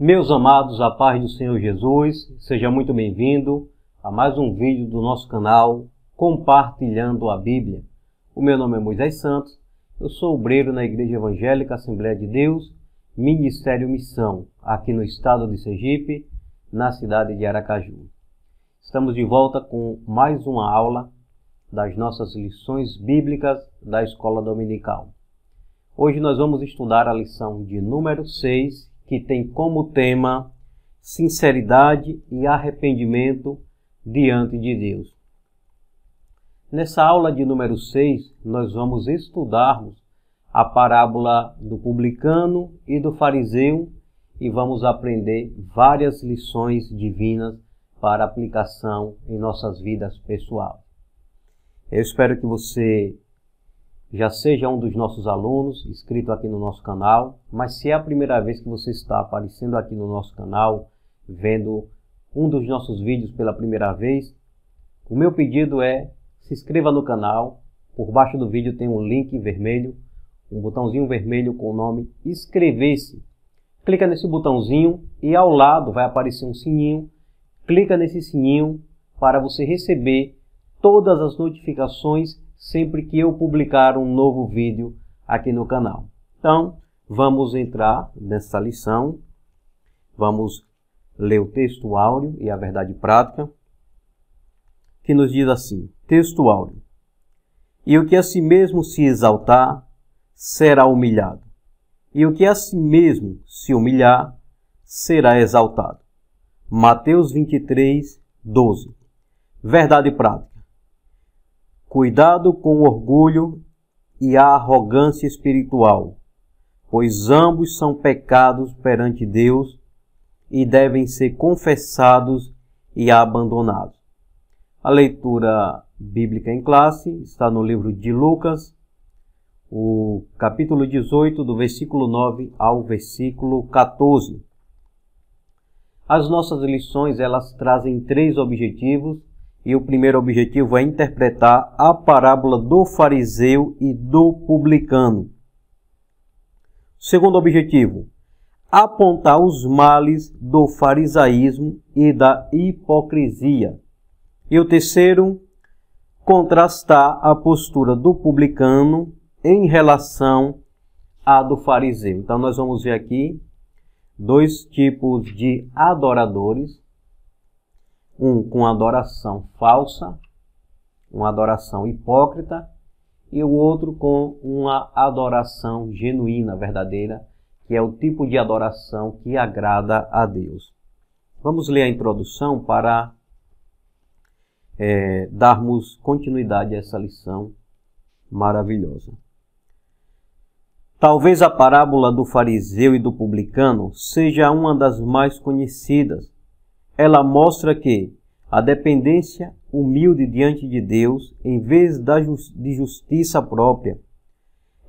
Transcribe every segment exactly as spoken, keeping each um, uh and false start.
Meus amados, a paz do Senhor Jesus, seja muito bem-vindo a mais um vídeo do nosso canal Compartilhando a Bíblia. O meu nome é Moisés Santos, eu sou obreiro na Igreja Evangélica Assembleia de Deus, Ministério Missão, aqui no estado de Sergipe, na cidade de Aracaju. Estamos de volta com mais uma aula das nossas lições bíblicas da Escola Dominical. Hoje nós vamos estudar a lição de número seis, que tem como tema sinceridade e arrependimento diante de Deus. Nessa aula de número seis, nós vamos estudarmos a parábola do publicano e do fariseu e vamos aprender várias lições divinas para aplicação em nossas vidas pessoais. Eu espero que você já seja um dos nossos alunos, inscrito aqui no nosso canal, mas se é a primeira vez que você está aparecendo aqui no nosso canal, vendo um dos nossos vídeos pela primeira vez, o meu pedido é, se inscreva no canal. Por baixo do vídeo tem um link vermelho, um botãozinho vermelho com o nome Inscrever-se. Clica nesse botãozinho e ao lado vai aparecer um sininho. Clica nesse sininho para você receber todas as notificações sempre que eu publicar um novo vídeo aqui no canal. Então, vamos entrar nessa lição. Vamos ler o texto áureo e a verdade prática, que nos diz assim, texto áureo. E o que a si mesmo se exaltar, será humilhado. E o que a si mesmo se humilhar, será exaltado. Mateus vinte e três, doze. Verdade prática. Cuidado com o orgulho e a arrogância espiritual, pois ambos são pecados perante Deus e devem ser confessados e abandonados. A leitura bíblica em classe está no livro de Lucas, o capítulo dezoito, do versículo nove ao versículo quatorze. As nossas lições, elas trazem três objetivos. E o primeiro objetivo é interpretar a parábola do fariseu e do publicano. Segundo objetivo, apontar os males do farisaísmo e da hipocrisia. E o terceiro, contrastar a postura do publicano em relação à do fariseu. Então nós vamos ver aqui dois tipos de adoradores. Um com adoração falsa, uma adoração hipócrita, e o outro com uma adoração genuína, verdadeira, que é o tipo de adoração que agrada a Deus. Vamos ler a introdução para é, darmos continuidade a essa lição maravilhosa. Talvez a parábola do fariseu e do publicano seja uma das mais conhecidas. Ela mostra que a dependência humilde diante de Deus, em vez da just, de justiça própria,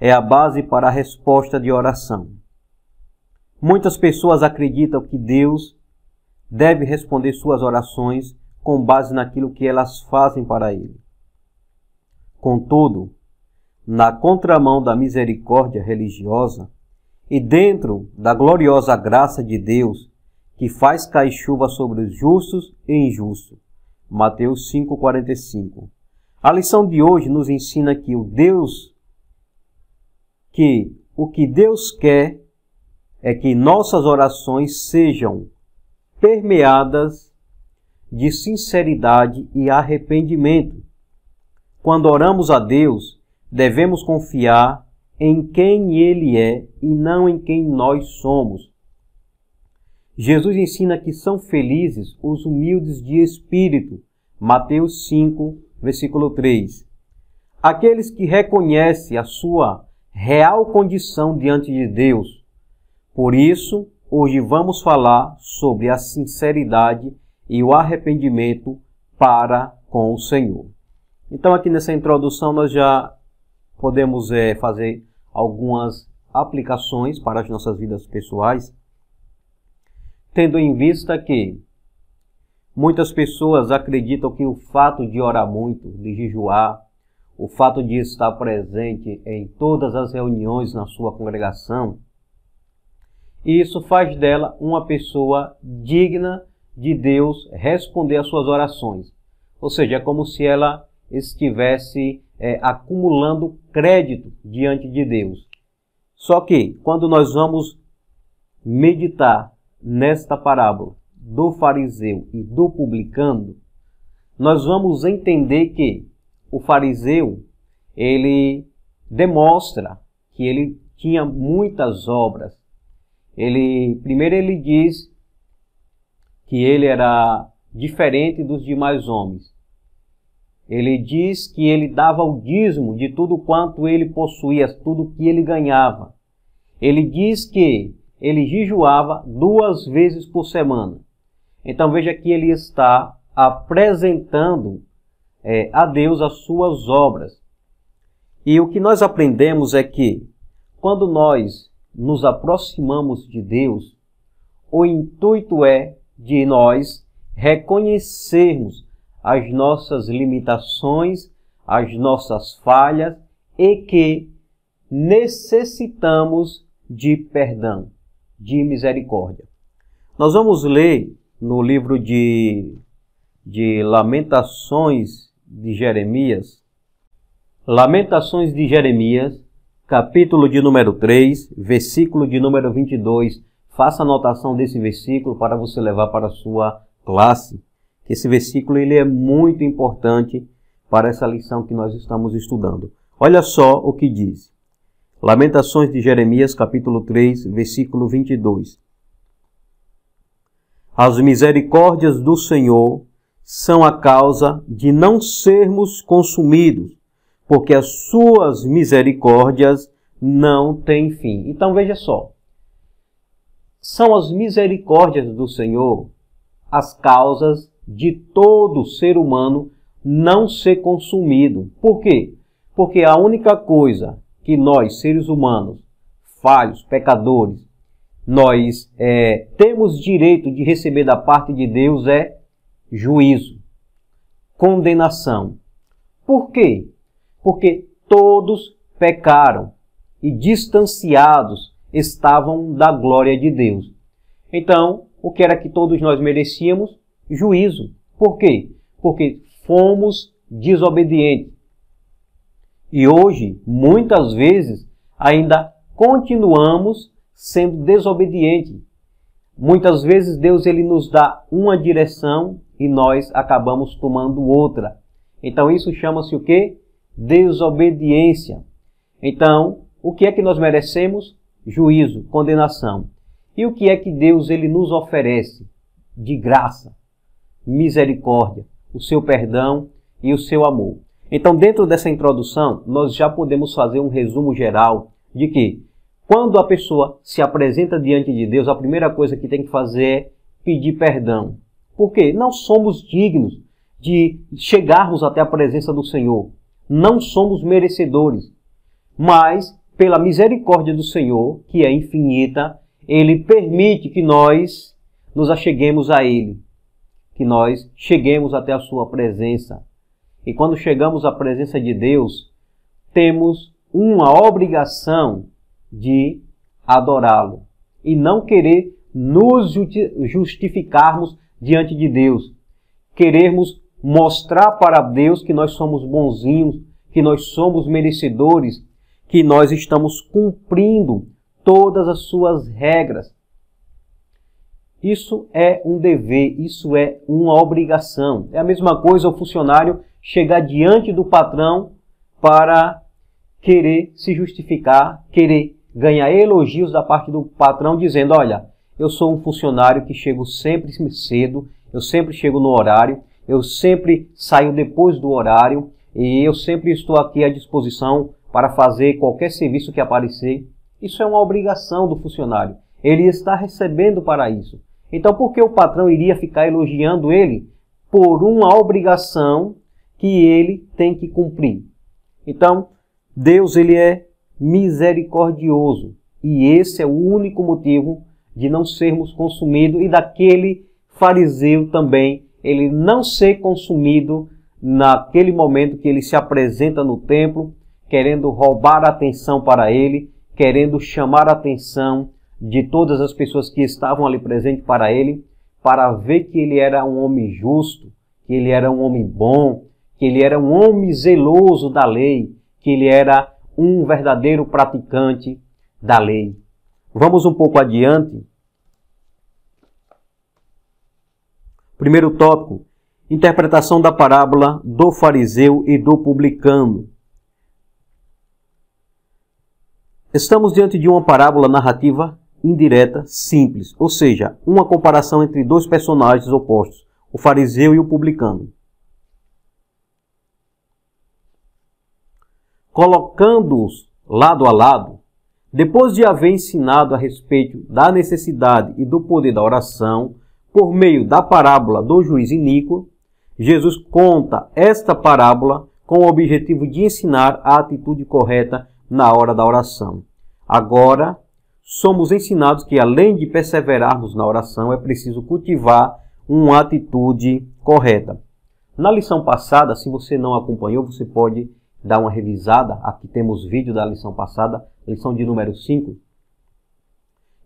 é a base para a resposta de oração. Muitas pessoas acreditam que Deus deve responder suas orações com base naquilo que elas fazem para Ele. Contudo, na contramão da misericórdia religiosa e dentro da gloriosa graça de Deus, que faz cair chuva sobre os justos e injustos. Mateus cinco, quarenta e cinco. A lição de hoje nos ensina que o Deus, que o que Deus quer é que nossas orações sejam permeadas de sinceridade e arrependimento. Quando oramos a Deus, devemos confiar em quem Ele é e não em quem nós somos. Jesus ensina que são felizes os humildes de espírito. Mateus cinco, versículo três. Aqueles que reconhecem a sua real condição diante de Deus. Por isso, hoje vamos falar sobre a sinceridade e o arrependimento para com o Senhor. Então, aqui nessa introdução, nós já podemos é, fazer algumas aplicações para as nossas vidas pessoais, tendo em vista que muitas pessoas acreditam que o fato de orar muito, de jejuar, o fato de estar presente em todas as reuniões na sua congregação, E isso faz dela uma pessoa digna de Deus responder às suas orações. Ou seja, é como se ela estivesse é, acumulando crédito diante de Deus. Só que, quando nós vamos meditar nesta parábola do fariseu e do publicano, nós vamos entender que o fariseu, ele demonstra que ele tinha muitas obras. Ele, primeiro ele diz que ele era diferente dos demais homens. Ele diz que ele dava o dízimo de tudo quanto ele possuía, tudo que ele ganhava. Ele diz que ele jejuava duas vezes por semana. Então veja que ele está apresentando é, a Deus as suas obras. E o que nós aprendemos é que quando nós nos aproximamos de Deus, o intuito é de nós reconhecermos as nossas limitações, as nossas falhas e que necessitamos de perdão, de misericórdia. Nós vamos ler no livro de, de Lamentações de Jeremias, Lamentações de Jeremias, capítulo de número três, versículo de número vinte e dois. Faça anotação desse versículo para você levar para a sua classe. Esse versículo ele é muito importante para essa lição que nós estamos estudando. Olha só o que diz. Lamentações de Jeremias, capítulo três, versículo vinte e dois. As misericórdias do Senhor são a causa de não sermos consumidos, porque as suas misericórdias não têm fim. Então veja só. São as misericórdias do Senhor as causas de todo ser humano não ser consumido. Por quê? Porque a única coisa que nós, seres humanos, falhos, pecadores, nós é, temos direito de receber da parte de Deus é juízo, condenação. Por quê? Porque todos pecaram e distanciados estavam da glória de Deus. Então, o que era que todos nós merecíamos? Juízo. Por quê? Porque fomos desobedientes. E hoje, muitas vezes, ainda continuamos sendo desobedientes. Muitas vezes Deus ele nos dá uma direção e nós acabamos tomando outra. Então isso chama-se o quê? Desobediência. Então, o que é que nós merecemos? Juízo, condenação. E o que é que Deus ele nos oferece? De graça, misericórdia, o seu perdão e o seu amor. Então, dentro dessa introdução, nós já podemos fazer um resumo geral de que, quando a pessoa se apresenta diante de Deus, a primeira coisa que tem que fazer é pedir perdão. Porque não somos dignos de chegarmos até a presença do Senhor. Não somos merecedores. Mas, pela misericórdia do Senhor, que é infinita, Ele permite que nós nos acheguemos a Ele, que nós cheguemos até a sua presença. E quando chegamos à presença de Deus, temos uma obrigação de adorá-lo e não querer nos justificarmos diante de Deus. Querermos mostrar para Deus que nós somos bonzinhos, que nós somos merecedores, que nós estamos cumprindo todas as suas regras. Isso é um dever, isso é uma obrigação. É a mesma coisa o funcionário chegar diante do patrão para querer se justificar, querer ganhar elogios da parte do patrão, dizendo, olha, eu sou um funcionário que chego sempre cedo, eu sempre chego no horário, eu sempre saio depois do horário e eu sempre estou aqui à disposição para fazer qualquer serviço que aparecer. Isso é uma obrigação do funcionário. Ele está recebendo para isso. Então, por que o patrão iria ficar elogiando ele? Por uma obrigação que ele tem que cumprir. Então, Deus ele é misericordioso. E esse é o único motivo de não sermos consumidos. E daquele fariseu também, ele não ser consumido naquele momento que ele se apresenta no templo, querendo roubar a atenção para ele, querendo chamar a atenção de todas as pessoas que estavam ali presentes para ele, para ver que ele era um homem justo, que ele era um homem bom, que ele era um homem zeloso da lei, que ele era um verdadeiro praticante da lei. Vamos um pouco adiante. Primeiro tópico, interpretação da parábola do fariseu e do publicano. Estamos diante de uma parábola narrativa indireta, simples, ou seja, uma comparação entre dois personagens opostos, o fariseu e o publicano. Colocando-os lado a lado, depois de haver ensinado a respeito da necessidade e do poder da oração, por meio da parábola do juiz iníquo, Jesus conta esta parábola com o objetivo de ensinar a atitude correta na hora da oração. Agora, somos ensinados que, além de perseverarmos na oração, é preciso cultivar uma atitude correta. Na lição passada, se você não acompanhou, você pode dar uma revisada. Aqui temos vídeo da lição passada, lição de número cinco.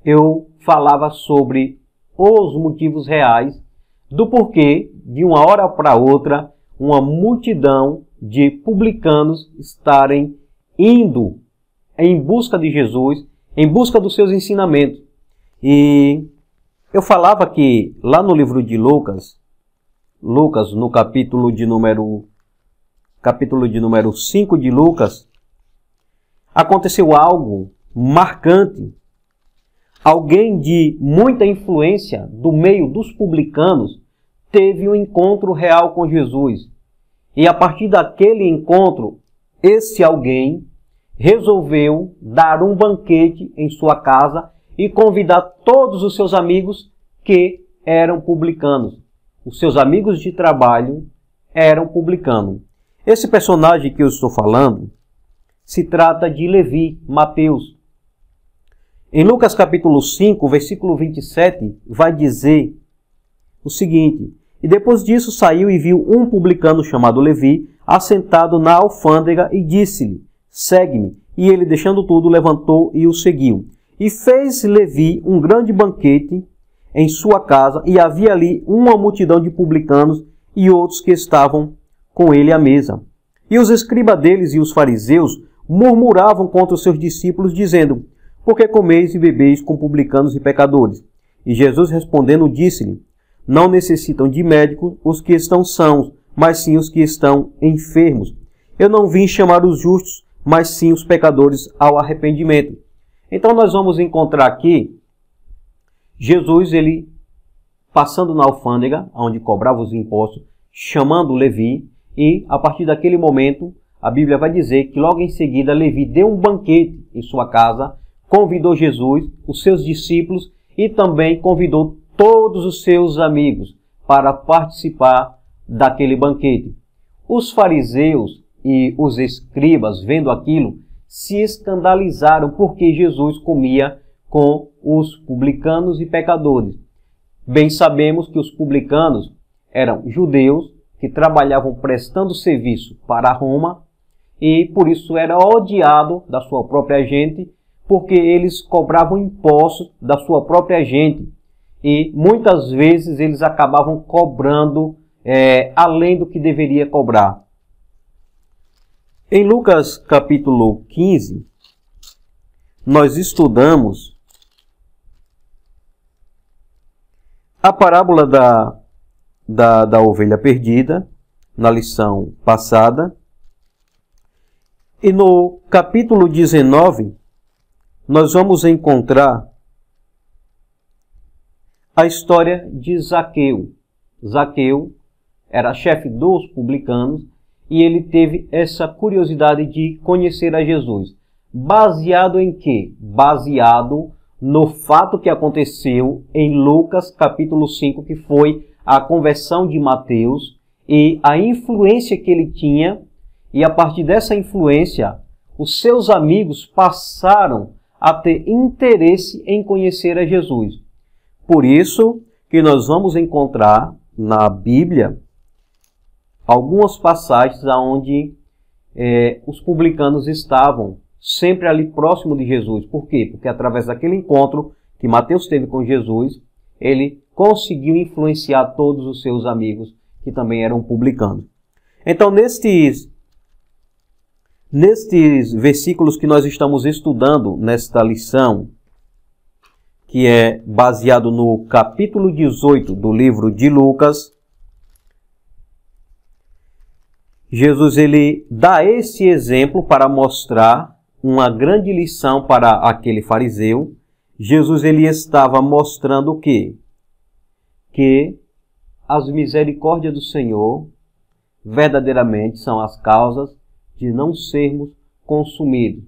Eu falava sobre os motivos reais do porquê, de uma hora para outra, uma multidão de publicanos estarem indo em busca de Jesus, em busca dos seus ensinamentos. E eu falava que lá no livro de Lucas, Lucas no capítulo de número, capítulo de número cinco de Lucas, aconteceu algo marcante. Alguém de muita influência do meio dos publicanos teve um encontro real com Jesus. E a partir daquele encontro, esse alguém resolveu dar um banquete em sua casa e convidar todos os seus amigos que eram publicanos. Os seus amigos de trabalho eram publicanos. Esse personagem que eu estou falando se trata de Levi, Mateus. Em Lucas capítulo cinco, versículo vinte e sete, vai dizer o seguinte: e depois disso saiu e viu um publicano chamado Levi, assentado na alfândega, e disse-lhe: segue-me. E ele, deixando tudo, levantou e o seguiu. E fez Levi um grande banquete em sua casa, e havia ali uma multidão de publicanos e outros que estavam com ele à mesa. E os escribas deles e os fariseus murmuravam contra os seus discípulos, dizendo: porque comeis e bebeis com publicanos e pecadores? E Jesus, respondendo, disse-lhe: não necessitam de médico os que estão sãos, mas sim os que estão enfermos. Eu não vim chamar os justos, mas sim os pecadores ao arrependimento. Então nós vamos encontrar aqui Jesus, ele passando na alfândega, onde cobrava os impostos, chamando Levi, e a partir daquele momento, a Bíblia vai dizer que logo em seguida Levi deu um banquete em sua casa, convidou Jesus, os seus discípulos, e também convidou todos os seus amigos para participar daquele banquete. Os fariseus e os escribas, vendo aquilo, se escandalizaram porque Jesus comia com os publicanos e pecadores. Bem sabemos que os publicanos eram judeus que trabalhavam prestando serviço para Roma, e por isso era odiado da sua própria gente, porque eles cobravam impostos da sua própria gente. E muitas vezes eles acabavam cobrando é, além do que deveria cobrar. Em Lucas capítulo quinze, nós estudamos a parábola da, da, da ovelha perdida, na lição passada. E no capítulo dezenove, nós vamos encontrar a história de Zaqueu. Zaqueu era chefe dos publicanos e ele teve essa curiosidade de conhecer a Jesus. Baseado em quê? Baseado no fato que aconteceu em Lucas capítulo cinco, que foi a conversão de Mateus e a influência que ele tinha. E a partir dessa influência, os seus amigos passaram a ter interesse em conhecer a Jesus. Por isso que nós vamos encontrar na Bíblia algumas passagens onde eh, os publicanos estavam sempre ali próximo de Jesus. Por quê? Porque através daquele encontro que Mateus teve com Jesus, ele conseguiu influenciar todos os seus amigos que também eram publicanos. Então, nestes, nestes versículos que nós estamos estudando nesta lição, que é baseado no capítulo dezoito do livro de Lucas, Jesus ele dá esse exemplo para mostrar uma grande lição para aquele fariseu. Jesus ele estava mostrando o quê? Que as misericórdias do Senhor verdadeiramente são as causas de não sermos consumidos.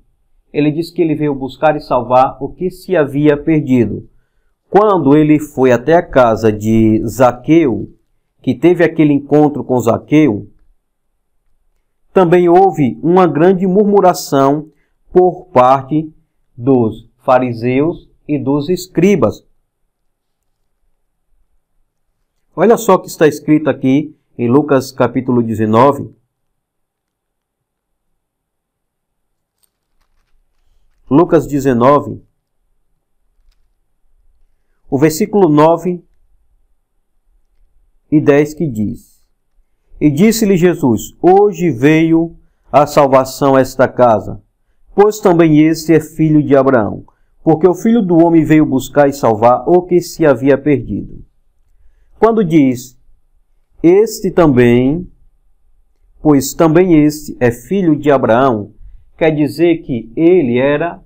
Ele diz que ele veio buscar e salvar o que se havia perdido. Quando ele foi até a casa de Zaqueu, que teve aquele encontro com Zaqueu, também houve uma grande murmuração por parte dos fariseus e dos escribas. Olha só o que está escrito aqui em Lucas capítulo dezenove. Lucas dezenove, o versículo nove e dez, que diz: E disse-lhe Jesus: Hoje veio a salvação a esta casa, pois também este é filho de Abraão, porque o Filho do Homem veio buscar e salvar o que se havia perdido. Quando diz: Este também, pois também este é filho de Abraão, quer dizer que ele era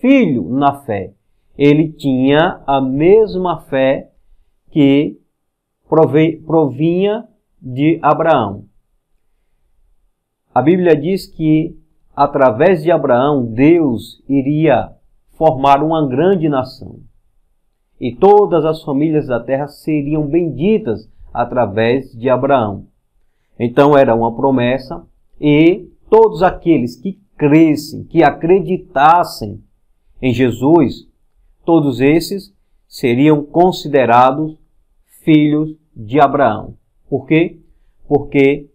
filho na fé. Ele tinha a mesma fé que provinha de Abraão. A Bíblia diz que, através de Abraão, Deus iria formar uma grande nação. E todas as famílias da terra seriam benditas através de Abraão. Então, era uma promessa, e todos aqueles que crescem, que acreditassem em Jesus, todos esses seriam considerados filhos de Abraão. Por quê? Porque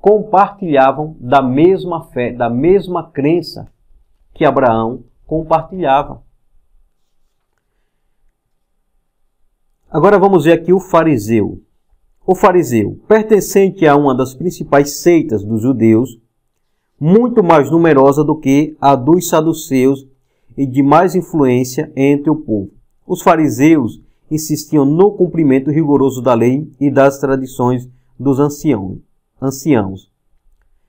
compartilhavam da mesma fé, da mesma crença que Abraão compartilhava. Agora vamos ver aqui o fariseu. O fariseu, pertencente a uma das principais seitas dos judeus, muito mais numerosa do que a dos saduceus e de mais influência entre o povo. Os fariseus insistiam no cumprimento rigoroso da lei e das tradições dos ancião, anciãos.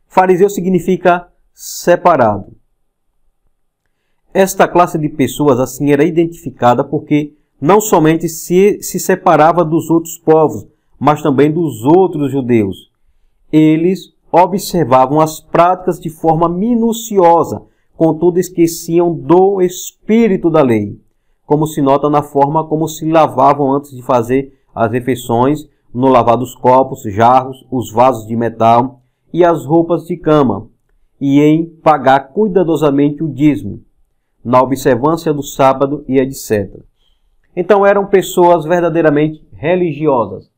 Fariseu significa separado. Esta classe de pessoas assim era identificada porque não somente se, se separava dos outros povos, mas também dos outros judeus. Eles observavam as práticas de forma minuciosa, contudo esqueciam do espírito da lei, como se nota na forma como se lavavam antes de fazer as refeições, no lavar dos copos, jarros, os vasos de metal e as roupas de cama, e em pagar cuidadosamente o dízimo, na observância do sábado e etcétera. Então eram pessoas verdadeiramente religiosas.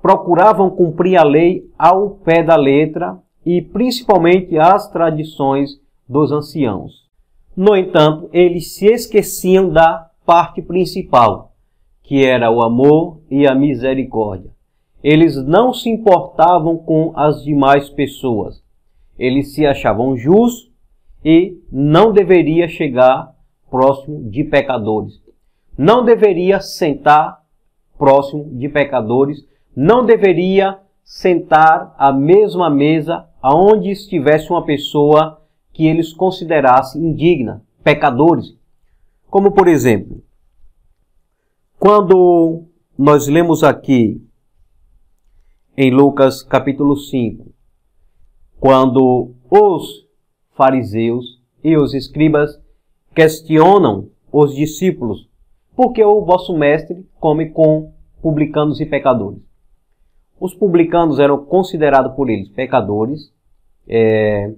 Procuravam cumprir a lei ao pé da letra e principalmente as tradições dos anciãos. No entanto, eles se esqueciam da parte principal, que era o amor e a misericórdia. Eles não se importavam com as demais pessoas. Eles se achavam justos e não deveria chegar próximo de pecadores. Não deveria sentar próximo de pecadores. Não deveria sentar à mesma mesa aonde estivesse uma pessoa que eles considerassem indigna, pecadores. Como, por exemplo, quando nós lemos aqui em Lucas capítulo cinco, quando os fariseus e os escribas questionam os discípulos: por que o vosso mestre come com publicanos e pecadores? Os publicanos eram considerados por eles pecadores. É,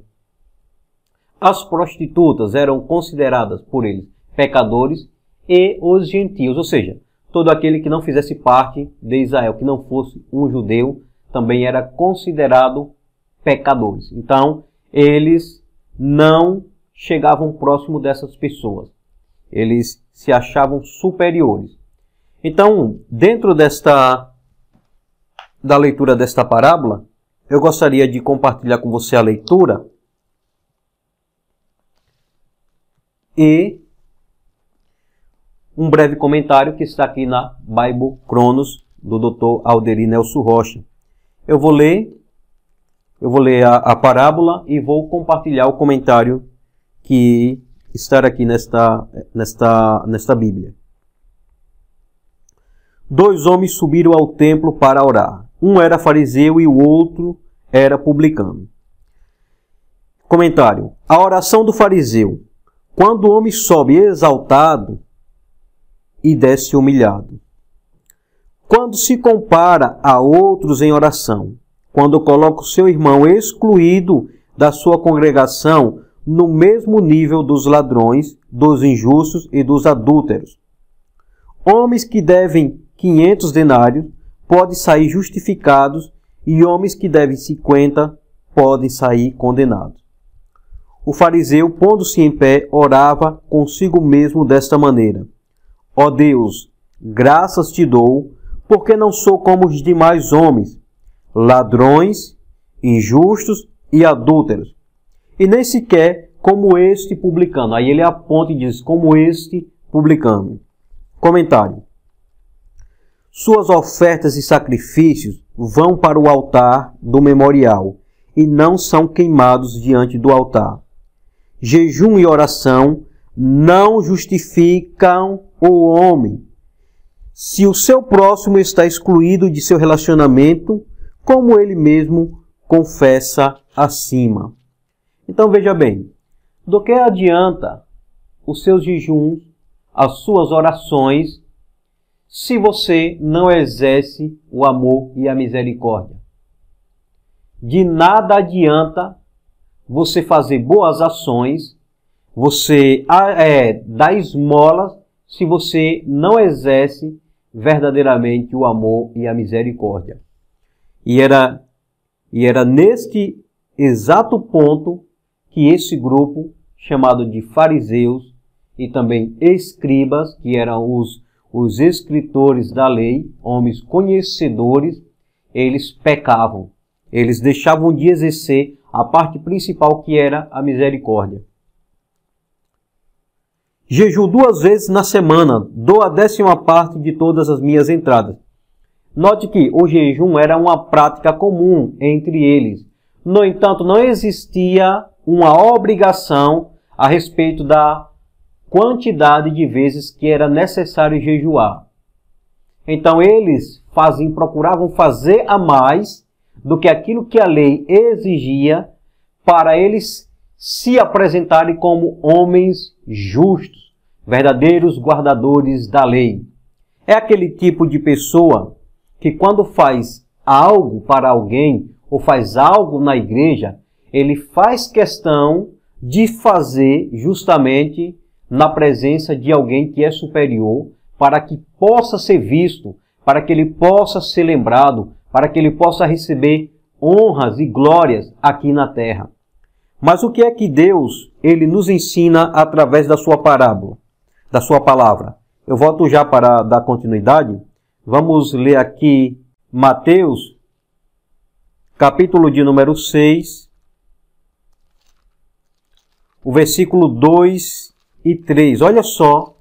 as prostitutas eram consideradas por eles pecadores. E os gentios, ou seja, todo aquele que não fizesse parte de Israel, que não fosse um judeu, também era considerado pecadores. Então, eles não chegavam próximo dessas pessoas. Eles se achavam superiores. Então, dentro desta da leitura desta parábola, eu gostaria de compartilhar com você a leitura e um breve comentário que está aqui na Bíblia Cronos do doutor Alderi Nelson Rocha. Eu vou ler, eu vou ler a, a parábola e vou compartilhar o comentário que está aqui nesta, nesta, nesta Bíblia. Dois homens subiram ao templo para orar. Um era fariseu e o outro era publicano. Comentário. A oração do fariseu. Quando o homem sobe exaltado e desce humilhado. Quando se compara a outros em oração. Quando coloca o seu irmão excluído da sua congregação no mesmo nível dos ladrões, dos injustos e dos adúlteros. Homens que devem quinhentos denários podem sair justificados e homens que devem cinquenta podem sair condenados. O fariseu, pondo-se em pé, orava consigo mesmo desta maneira. Ó Deus, graças te dou, porque não sou como os demais homens, ladrões, injustos e adúlteros, e nem sequer como este publicano. Aí ele aponta e diz, como este publicano. Comentário. Suas ofertas e sacrifícios vão para o altar do memorial e não são queimados diante do altar. Jejum e oração não justificam o homem. Se o seu próximo está excluído de seu relacionamento, como ele mesmo confessa acima. Então veja bem, do que adianta os seus jejuns, as suas orações, se você não exerce o amor e a misericórdia? De nada adianta você fazer boas ações, você é, dar esmolas, se você não exerce verdadeiramente o amor e a misericórdia. E era, e era neste exato ponto que esse grupo, chamado de fariseus e também escribas, que eram os Os escritores da lei, homens conhecedores, eles pecavam. Eles deixavam de exercer a parte principal que era a misericórdia. Jejuo duas vezes na semana, dou a décima parte de todas as minhas entradas. Note que o jejum era uma prática comum entre eles. No entanto, não existia uma obrigação a respeito da quantidade de vezes que era necessário jejuar. Então eles fazem, procuravam fazer a mais do que aquilo que a lei exigia para eles se apresentarem como homens justos, verdadeiros guardadores da lei. É aquele tipo de pessoa que quando faz algo para alguém ou faz algo na igreja, ele faz questão de fazer justamente na presença de alguém que é superior, para que possa ser visto, para que ele possa ser lembrado, para que ele possa receber honras e glórias aqui na terra. Mas o que é que Deus, ele nos ensina através da sua parábola, da sua palavra? Eu volto já para dar continuidade. Vamos ler aqui Mateus, capítulo de número seis, o versículo dois e três. Olha só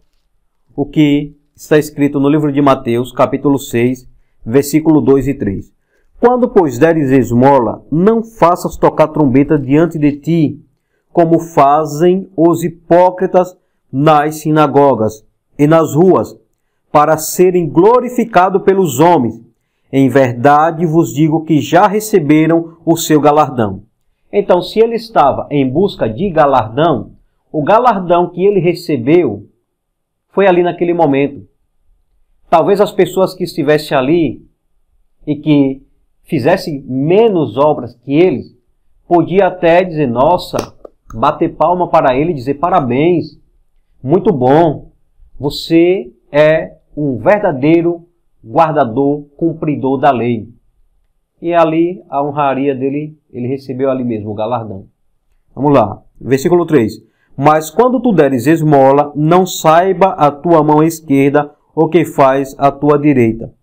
o que está escrito no livro de Mateus, capítulo seis, versículo dois e três. Quando, pois, deres esmola, não faças tocar trombeta diante de ti, como fazem os hipócritas nas sinagogas e nas ruas, para serem glorificados pelos homens. Em verdade vos digo que já receberam o seu galardão. Então, se ele estava em busca de galardão, o galardão que ele recebeu foi ali naquele momento. Talvez as pessoas que estivessem ali e que fizessem menos obras que eles, podia até dizer, nossa, bater palma para ele e dizer parabéns, muito bom, você é um verdadeiro guardador, cumpridor da lei. E ali a honraria dele, ele recebeu ali mesmo o galardão. Vamos lá, versículo três. Mas quando tu deres esmola, não saiba a tua mão esquerda o que faz a tua direita.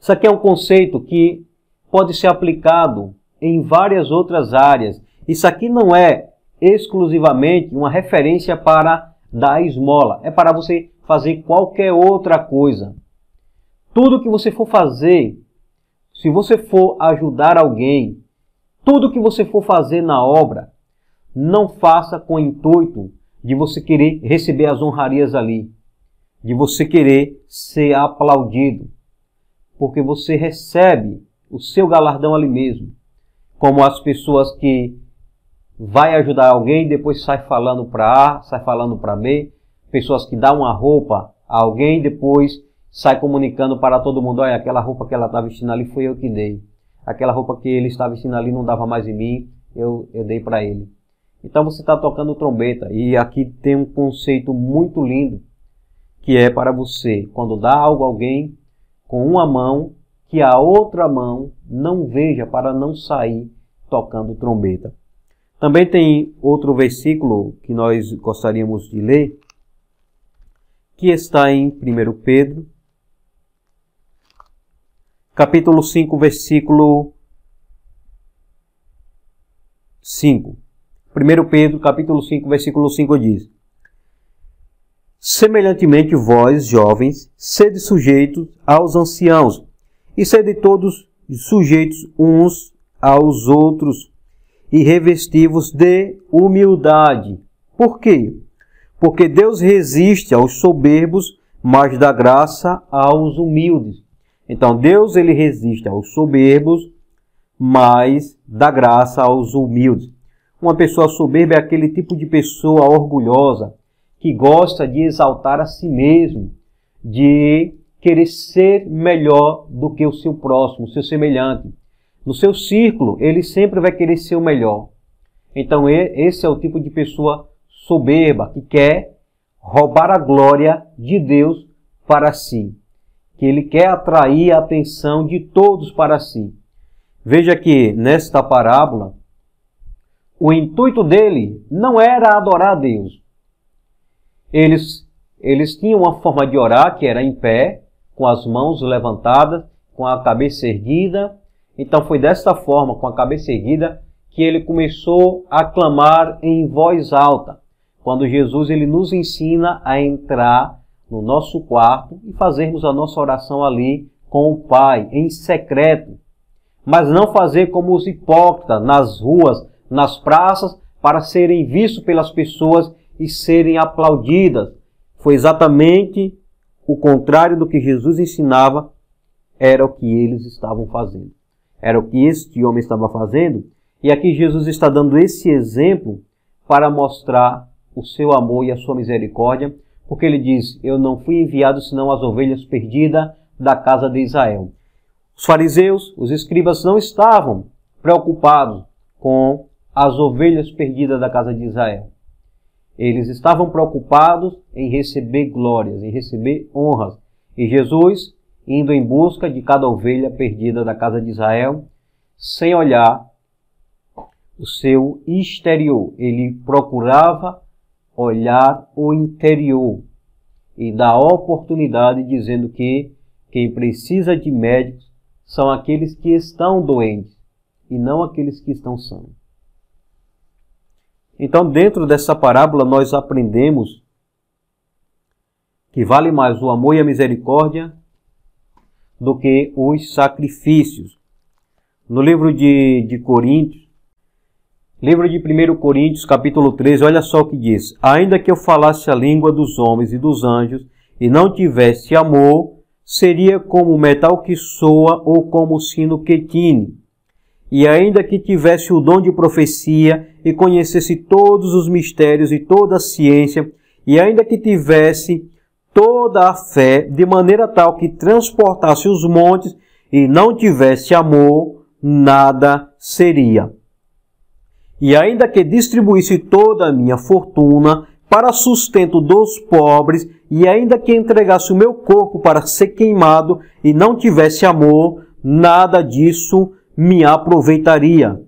Isso aqui é um conceito que pode ser aplicado em várias outras áreas. Isso aqui não é exclusivamente uma referência para dar esmola. É para você fazer qualquer outra coisa. Tudo que você for fazer, se você for ajudar alguém, tudo que você for fazer na obra, não faça com o intuito de você querer receber as honrarias ali, de você querer ser aplaudido, porque você recebe o seu galardão ali mesmo, como as pessoas que vai ajudar alguém e depois sai falando para A, sai falando para B, pessoas que dão uma roupa a alguém e depois sai comunicando para todo mundo, olha, aquela roupa que ela está vestindo ali foi eu que dei, aquela roupa que ele está vestindo ali não dava mais em mim, eu, eu dei para ele. Então você está tocando trombeta, e aqui tem um conceito muito lindo, que é para você, quando dá algo a alguém, com uma mão, que a outra mão não veja, para não sair tocando trombeta. Também tem outro versículo que nós gostaríamos de ler, que está em primeiro Pedro, capítulo cinco, versículo cinco. primeiro Pedro, capítulo cinco, versículo cinco diz: semelhantemente vós, jovens, sede sujeitos aos anciãos, e sede todos sujeitos uns aos outros, e revesti-vos de humildade. Por quê? Porque Deus resiste aos soberbos, mas dá graça aos humildes. Então, Deus ele resiste aos soberbos, mas dá graça aos humildes. Uma pessoa soberba é aquele tipo de pessoa orgulhosa, que gosta de exaltar a si mesmo, de querer ser melhor do que o seu próximo, o seu semelhante. No seu círculo, ele sempre vai querer ser o melhor. Então, esse é o tipo de pessoa soberba, que quer roubar a glória de Deus para si, que ele quer atrair a atenção de todos para si. Veja que, nesta parábola, o intuito dele não era adorar a Deus. Eles, eles tinham uma forma de orar, que era em pé, com as mãos levantadas, com a cabeça erguida. Então foi desta forma, com a cabeça erguida, que ele começou a clamar em voz alta. Quando Jesus ele nos ensina a entrar no nosso quarto e fazermos a nossa oração ali com o Pai, em secreto. Mas não fazer como os hipócritas nas ruas, nas praças, para serem vistos pelas pessoas e serem aplaudidas. Foi exatamente o contrário do que Jesus ensinava, era o que eles estavam fazendo. Era o que este homem estava fazendo. E aqui Jesus está dando esse exemplo para mostrar o seu amor e a sua misericórdia, porque ele diz, eu não fui enviado senão as ovelhas perdidas da casa de Israel. Os fariseus, os escribas não estavam preocupados com as ovelhas perdidas da casa de Israel. Eles estavam preocupados em receber glórias, em receber honras. E Jesus, indo em busca de cada ovelha perdida da casa de Israel, sem olhar o seu exterior. Ele procurava olhar o interior e dar oportunidade, dizendo que quem precisa de médicos são aqueles que estão doentes e não aqueles que estão sãos. Então, dentro dessa parábola, nós aprendemos que vale mais o amor e a misericórdia do que os sacrifícios. No livro de, de Coríntios, livro de primeiro Coríntios, capítulo treze, olha só o que diz. Ainda que eu falasse a língua dos homens e dos anjos e não tivesse amor, seria como o metal que soa ou como o sino que tine. E ainda que tivesse o dom de profecia e conhecesse todos os mistérios e toda a ciência, e ainda que tivesse toda a fé, de maneira tal que transportasse os montes e não tivesse amor, nada seria. E ainda que distribuísse toda a minha fortuna para sustento dos pobres, e ainda que entregasse o meu corpo para ser queimado e não tivesse amor, nada disso me aproveitaria.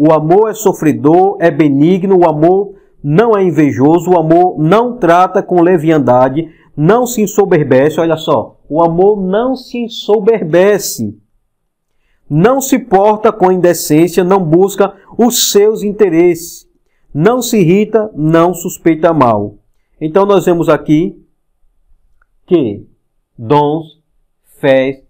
O amor é sofredor, é benigno, o amor não é invejoso, o amor não trata com leviandade, não se ensoberbece. Olha só, o amor não se ensoberbece, não se porta com indecência, não busca os seus interesses, não se irrita, não suspeita mal. Então nós vemos aqui que dons, fés,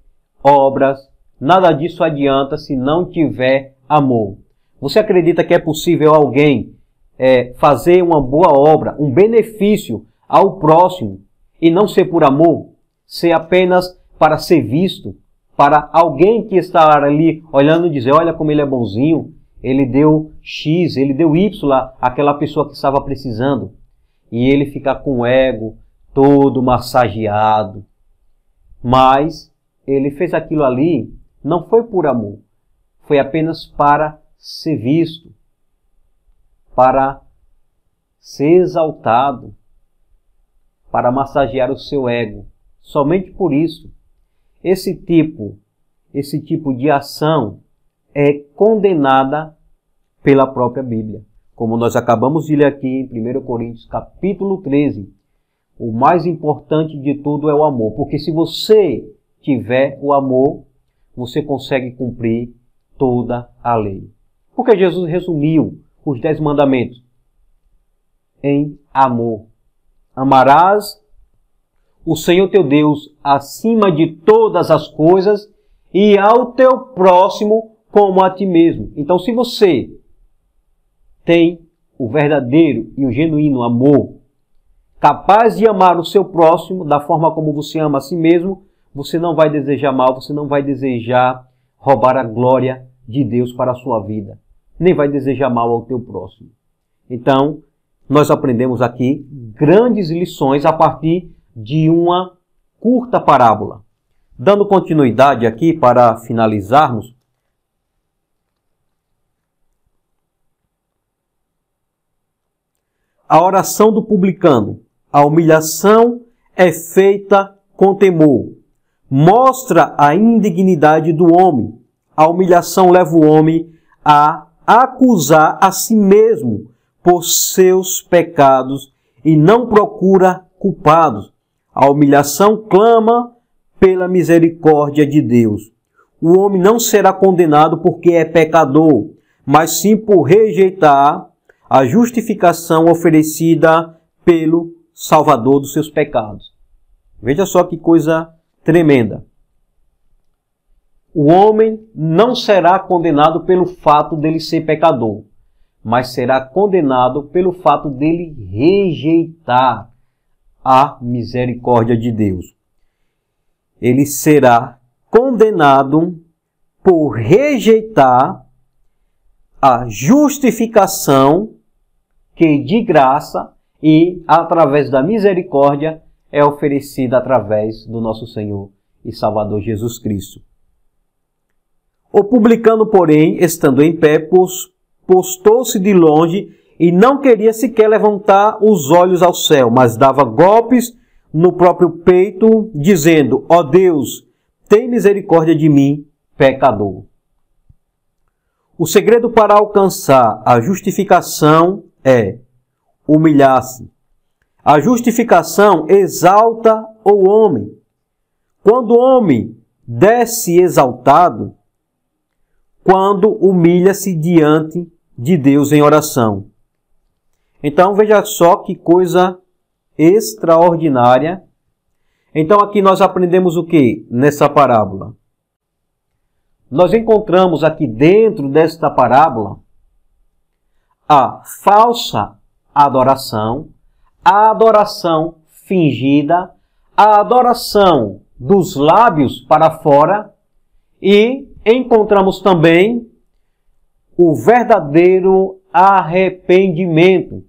obras, nada disso adianta se não tiver amor. Você acredita que é possível alguém é, fazer uma boa obra, um benefício ao próximo, e não ser por amor, ser apenas para ser visto, para alguém que está ali olhando e dizer, olha como ele é bonzinho, ele deu X, ele deu Y àquela pessoa que estava precisando. E ele fica com o ego todo massageado. Mas ele fez aquilo ali, não foi por amor, foi apenas para ser visto, para ser exaltado, para massagear o seu ego. Somente por isso. Esse tipo, esse tipo de ação é condenada pela própria Bíblia. Como nós acabamos de ler aqui em primeiro Coríntios capítulo treze, o mais importante de tudo é o amor. Porque se você tiver o amor, você consegue cumprir toda a lei. Porque Jesus resumiu os dez mandamentos em amor. Amarás o Senhor teu Deus acima de todas as coisas e ao teu próximo como a ti mesmo. Então, se você tem o verdadeiro e o genuíno amor, capaz de amar o seu próximo da forma como você ama a si mesmo, você não vai desejar mal, você não vai desejar roubar a glória de Deus para a sua vida, nem vai desejar mal ao teu próximo. Então, nós aprendemos aqui grandes lições a partir de uma curta parábola. Dando continuidade aqui para finalizarmos, a oração do publicano, a humilhação é feita com temor. Mostra a indignidade do homem. A humilhação leva o homem a acusar a si mesmo por seus pecados e não procura culpados. A humilhação clama pela misericórdia de Deus. O homem não será condenado porque é pecador, mas sim por rejeitar a justificação oferecida pelo Salvador dos seus pecados. Veja só que coisa tremenda. O homem não será condenado pelo fato dele ser pecador, mas será condenado pelo fato dele rejeitar a misericórdia de Deus. Ele será condenado por rejeitar a justificação que de graça e através da misericórdia é oferecida através do nosso Senhor e Salvador Jesus Cristo. O publicano, porém, estando em pé, pôs postou-se de longe e não queria sequer levantar os olhos ao céu, mas dava golpes no próprio peito, dizendo, ó Deus, tem misericórdia de mim, pecador. O segredo para alcançar a justificação é humilhar-se. A justificação exalta o homem. Quando o homem desce exaltado, quando humilha-se diante de Deus em oração. Então, veja só que coisa extraordinária. Então, aqui nós aprendemos o que nessa parábola? Nós encontramos aqui dentro desta parábola a falsa adoração, a adoração fingida, a adoração dos lábios para fora e encontramos também o verdadeiro arrependimento.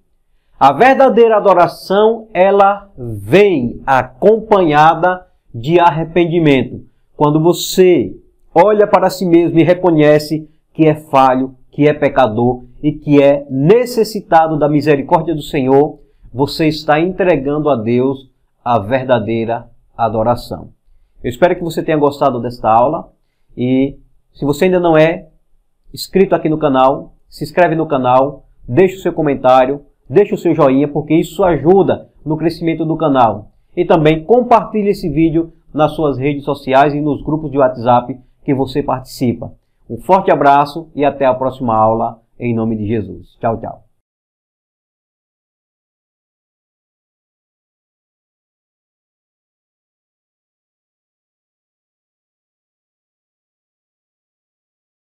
A verdadeira adoração, ela vem acompanhada de arrependimento. Quando você olha para si mesmo e reconhece que é falho, que é pecador e que é necessitado da misericórdia do Senhor, você está entregando a Deus a verdadeira adoração. Eu espero que você tenha gostado desta aula e se você ainda não é inscrito aqui no canal, se inscreve no canal, deixe o seu comentário, Deixe o seu joinha, porque isso ajuda no crescimento do canal. E também compartilhe esse vídeo nas suas redes sociais e nos grupos de WhatsApp que você participa. Um forte abraço e até a próxima aula, em nome de Jesus. Tchau, tchau.